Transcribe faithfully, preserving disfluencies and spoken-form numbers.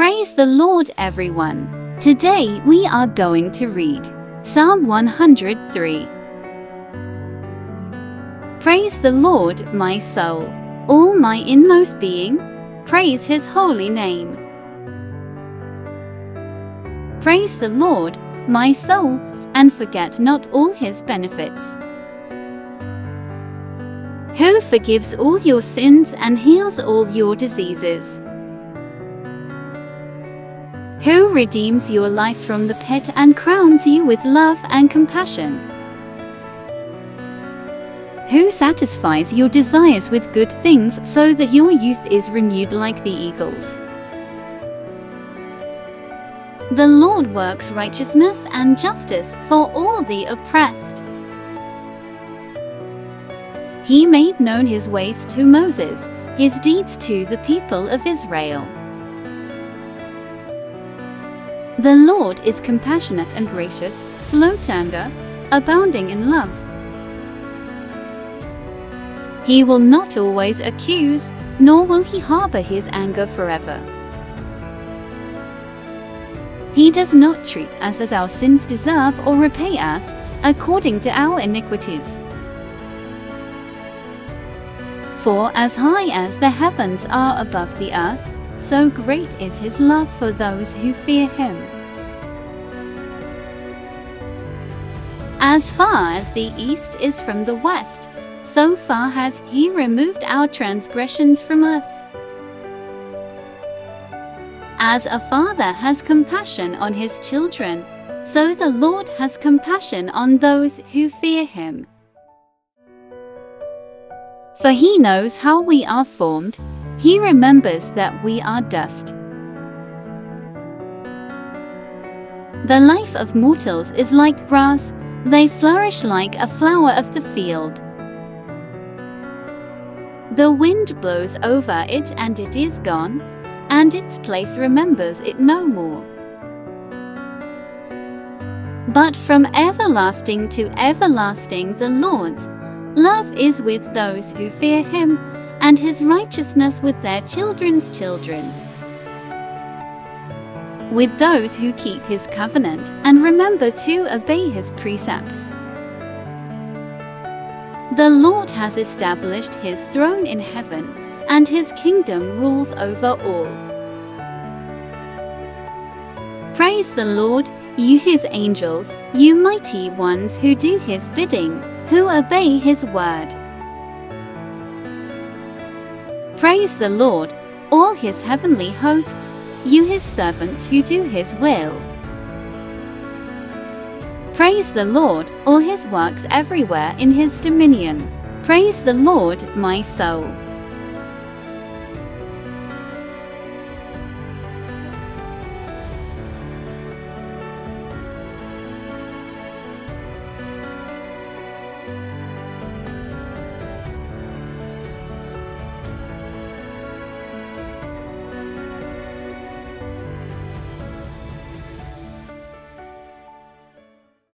Praise the Lord, everyone. Today we are going to read Psalm one hundred three. Praise the Lord, my soul. All my inmost being, praise his holy name. Praise the Lord, my soul, and forget not all his benefits, who forgives all your sins and heals all your diseases, who redeems your life from the pit and crowns you with love and compassion, who satisfies your desires with good things so that your youth is renewed like the eagles. The Lord works righteousness and justice for all the oppressed. He made known his ways to Moses, his deeds to the people of Israel. The Lord is compassionate and gracious, slow to anger, abounding in love. He will not always accuse, nor will he harbor his anger forever. He does not treat us as our sins deserve or repay us according to our iniquities. For as high as the heavens are above the earth, so great is his love for those who fear him. As far as the east is from the west, so far has he removed our transgressions from us. As a father has compassion on his children, so the Lord has compassion on those who fear him. For he knows how we are formed, he remembers that we are dust. The life of mortals is like grass, they flourish like a flower of the field. The wind blows over it and it is gone, and its place remembers it no more. But from everlasting to everlasting the Lord's love is with those who fear him, and his righteousness with their children's children, with those who keep his covenant and remember to obey his precepts. The Lord has established his throne in heaven, and his kingdom rules over all. Praise the Lord, you his angels, you mighty ones who do his bidding, who obey his word. Praise the Lord, all his heavenly hosts, you his servants who do his will. Praise the Lord, all his works everywhere in his dominion. Praise the Lord, my soul.